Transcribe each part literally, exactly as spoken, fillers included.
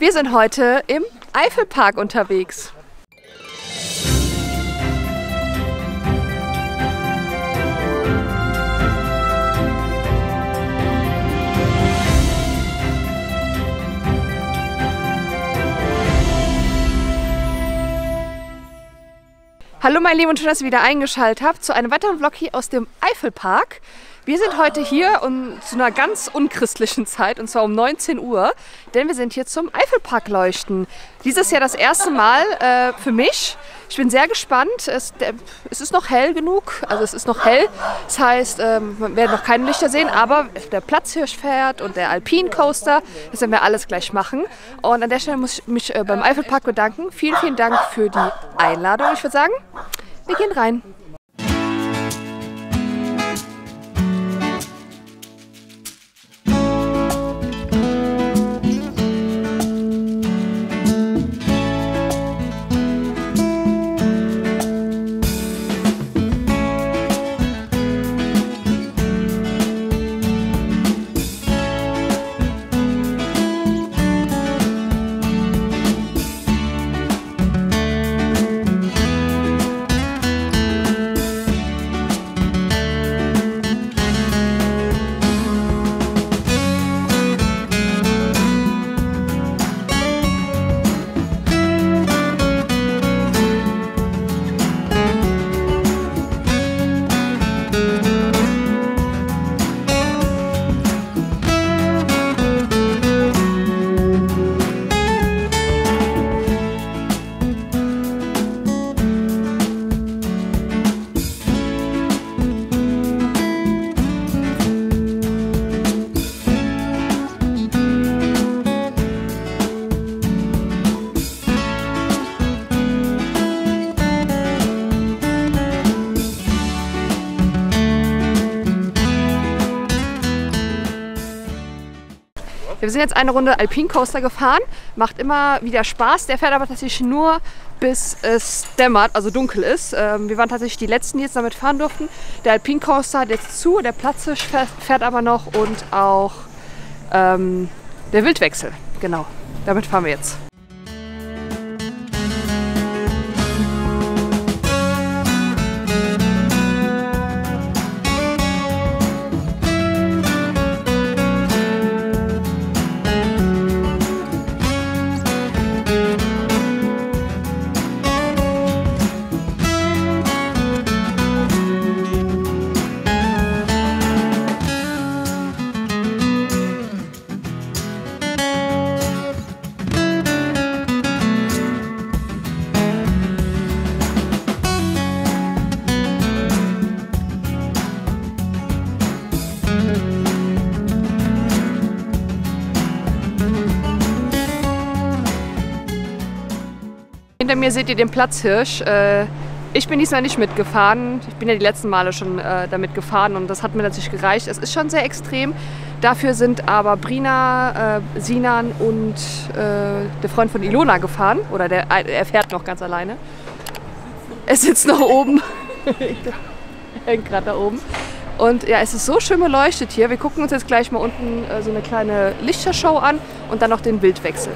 Wir sind heute im Eifelpark unterwegs. Hallo mein Lieben und schön, dass ihr wieder eingeschaltet habt zu einem weiteren Vlog hier aus dem Eifelpark. Wir sind heute hier um, zu einer ganz unchristlichen Zeit, und zwar um neunzehn Uhr, denn wir sind hier zum Eifelparkleuchten. Dieses Jahr das erste Mal äh, für mich. Ich bin sehr gespannt. Es, der, es ist noch hell genug, also es ist noch hell. Das heißt, äh, man wird noch keine Lichter sehen, aber der Platzhirsch fährt und der Alpine Coaster, das werden wir alles gleich machen. Und an der Stelle muss ich mich äh, beim Eifelpark bedanken. Vielen, vielen Dank für die Einladung. Ich würde sagen, wir gehen rein. Wir sind jetzt eine Runde Alpine Coaster gefahren, macht immer wieder Spaß. Der fährt aber tatsächlich nur, bis es dämmert, also dunkel ist. Wir waren tatsächlich die Letzten, die jetzt damit fahren durften. Der Alpine Coaster hat jetzt zu, der Platzhirsch fährt aber noch und auch ähm, der Wildwechsel. Genau, damit fahren wir jetzt. Hinter mir seht ihr den Platzhirsch. Ich bin diesmal nicht mitgefahren. Ich bin ja die letzten Male schon damit gefahren und das hat mir natürlich gereicht. Es ist schon sehr extrem. Dafür sind aber Brina, Sinan und der Freund von Ilona gefahren. Oder der, er fährt noch ganz alleine. Er sitzt noch oben. Er hängt gerade da oben. Und ja, es ist so schön beleuchtet hier. Wir gucken uns jetzt gleich mal unten so eine kleine Lichtershow an und dann noch den Wildwechsel.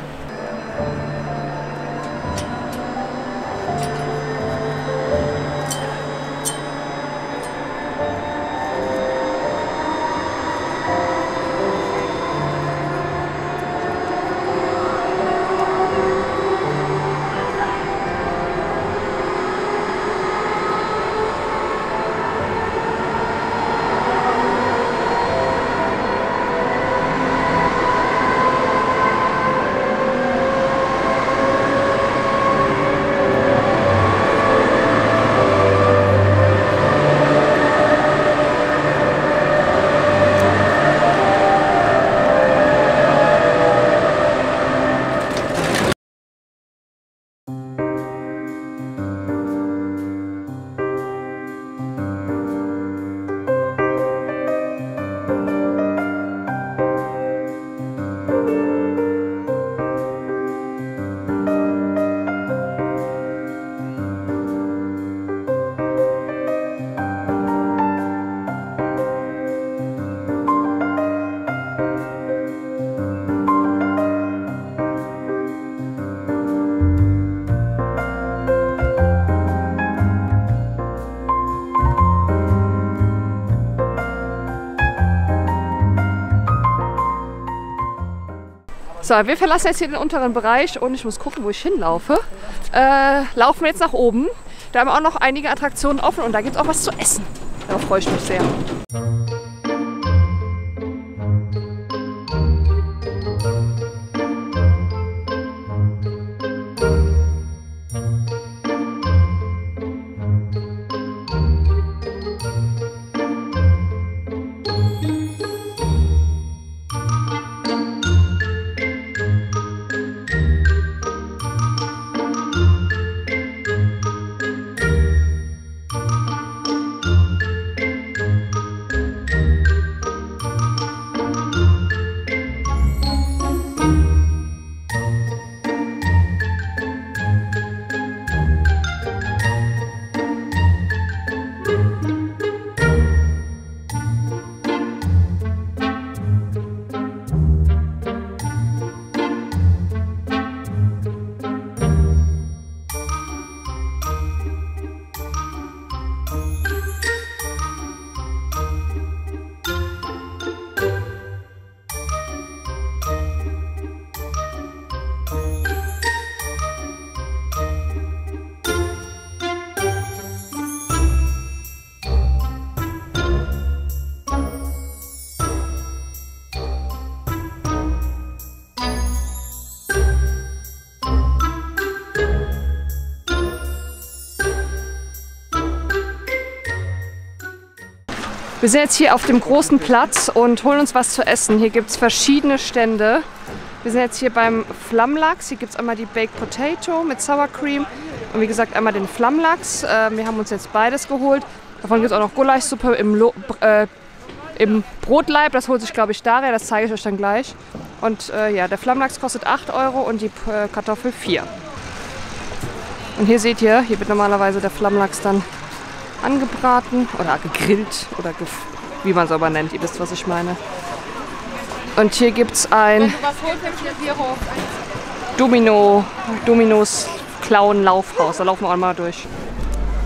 So, wir verlassen jetzt hier den unteren Bereich und ich muss gucken, wo ich hinlaufe. Äh, laufen wir jetzt nach oben. Da haben wir auch noch einige Attraktionen offen und da gibt es auch was zu essen. Darauf freue ich mich sehr. Wir sind jetzt hier auf dem großen Platz und holen uns was zu essen. Hier gibt es verschiedene Stände. Wir sind jetzt hier beim Flammlachs. Hier gibt es einmal die Baked Potato mit Sour Cream und wie gesagt einmal den Flammlachs. Wir haben uns jetzt beides geholt. Davon gibt es auch noch Gulaschsuppe im, Lo äh, im Brotleib. Das holt sich, glaube ich, Daria. Das zeige ich euch dann gleich. Und äh, ja, der Flammlachs kostet acht Euro und die äh, Kartoffel vier. Und hier seht ihr, hier wird normalerweise der Flammlachs dann angebraten oder gegrillt oder ge wie man es aber nennt, ihr wisst, was ich meine. Und hier gibt es ein Domino, Domino's Clown-Laufhaus, da laufen wir auch mal durch.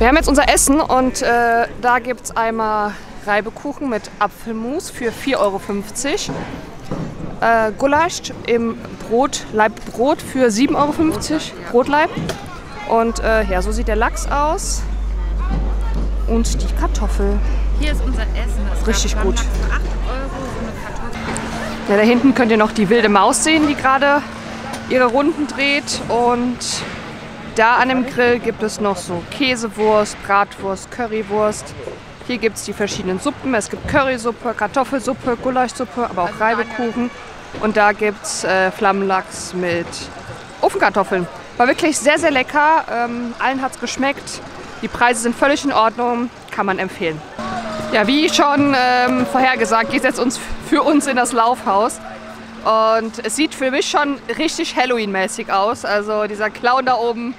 Wir haben jetzt unser Essen und äh, da gibt es einmal Reibekuchen mit Apfelmus für vier Euro fünfzig, äh, Gulasch im Brot, Leibbrot für sieben Euro fünfzig, Brotleib. Und äh, ja, so sieht der Lachs aus. Und die Kartoffel. Hier ist unser Essen. Das richtig gut. acht Euro so eine Kartoffel. Ja, da hinten könnt ihr noch die Wilde Maus sehen, die gerade ihre Runden dreht. Und da an dem Grill gibt es noch so Käsewurst, Bratwurst, Currywurst. Hier gibt es die verschiedenen Suppen. Es gibt Currysuppe, Kartoffelsuppe, Gulaschsuppe, aber auch Reibekuchen. Und da gibt es äh, Flammlachs mit Ofenkartoffeln. War wirklich sehr, sehr lecker. Ähm, allen hat es geschmeckt. Die Preise sind völlig in Ordnung, kann man empfehlen. Ja, wie schon ähm, vorhergesagt, geht es jetzt uns, für uns in das Laufhaus. Und es sieht für mich schon richtig Halloween-mäßig aus. Also dieser Clown da oben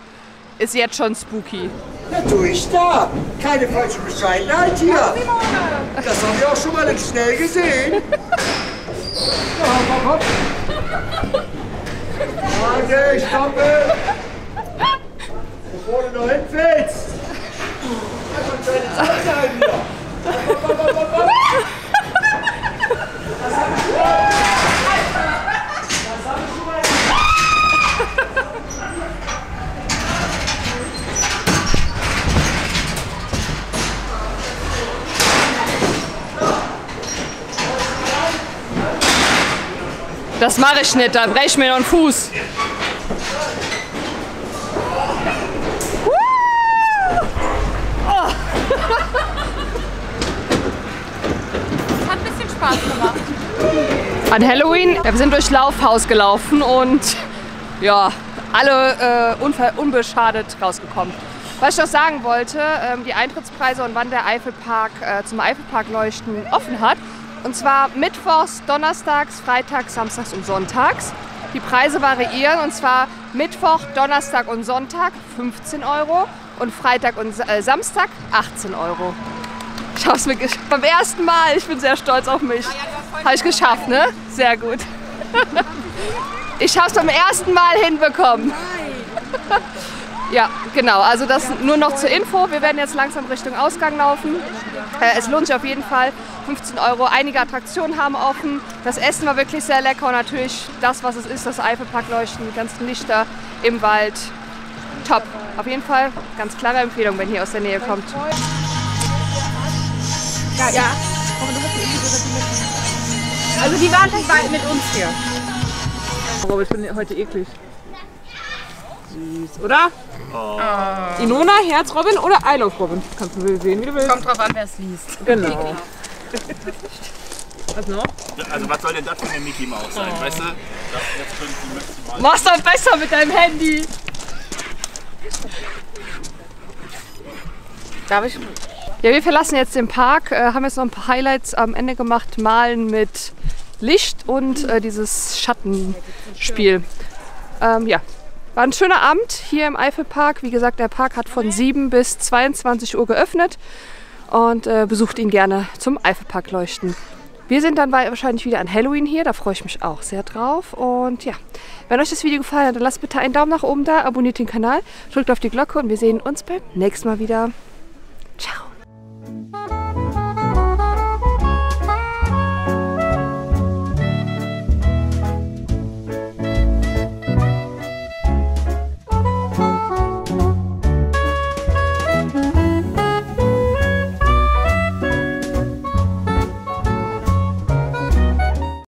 ist jetzt schon spooky. Na tu ich da, keine falsche Bescheidenheit hier. Das haben wir auch schon mal schnell gesehen. Hopp, hopp, hopp. Warte, stoppe. Wo du noch hinfällst. Das mache ich nicht, da breche ich mir noch einen Fuß. An Halloween, wir sind durchs Laufhaus gelaufen und ja, alle äh, unbeschadet rausgekommen. Was ich noch sagen wollte, ähm, die Eintrittspreise und wann der Eifelpark äh, zum Eifelparkleuchten offen hat. Und zwar mittwochs, donnerstags, freitags, samstags und sonntags. Die Preise variieren und zwar Mittwoch, Donnerstag und Sonntag fünfzehn Euro und Freitag und äh, Samstag achtzehn Euro. Ich hab's mir beim ersten Mal, ich bin sehr stolz auf mich. Habe ich geschafft, ne? Sehr gut. Ich hab's beim ersten Mal hinbekommen. Ja, genau. Also das nur noch zur Info. Wir werden jetzt langsam Richtung Ausgang laufen. Äh, es lohnt sich auf jeden Fall. fünfzehn Euro. Einige Attraktionen haben offen. Das Essen war wirklich sehr lecker und natürlich das, was es ist, das Eifelparkleuchten, die ganzen Lichter im Wald. Top. Auf jeden Fall ganz klare Empfehlung, wenn ihr aus der Nähe kommt. Ja, ja. Also die waren nicht weit mit uns hier. Aber ich bin heute eklig. Süß, oder? Oh. Ilona, Herz-Robin oder I Love Robin? Kannst du sehen, wie du willst. Kommt drauf an, wer es liest. Genau. Was noch? Also was soll denn das für eine Mickey Maus sein, oh. weißt du? Das, jetzt können die maximal. Mach's doch besser mit deinem Handy! Darf ich? Ja, wir verlassen jetzt den Park, äh, haben jetzt noch ein paar Highlights am Ende gemacht. Malen mit Licht und äh, dieses Schattenspiel. Ähm, ja. War ein schöner Abend hier im Eifelpark. Wie gesagt, der Park hat von sieben bis zweiundzwanzig Uhr geöffnet und äh, besucht ihn gerne zum Eifelparkleuchten. Wir sind dann wahrscheinlich wieder an Halloween hier, da freue ich mich auch sehr drauf. Und ja, wenn euch das Video gefallen hat, dann lasst bitte einen Daumen nach oben da, abonniert den Kanal, drückt auf die Glocke und wir sehen uns beim nächsten Mal wieder.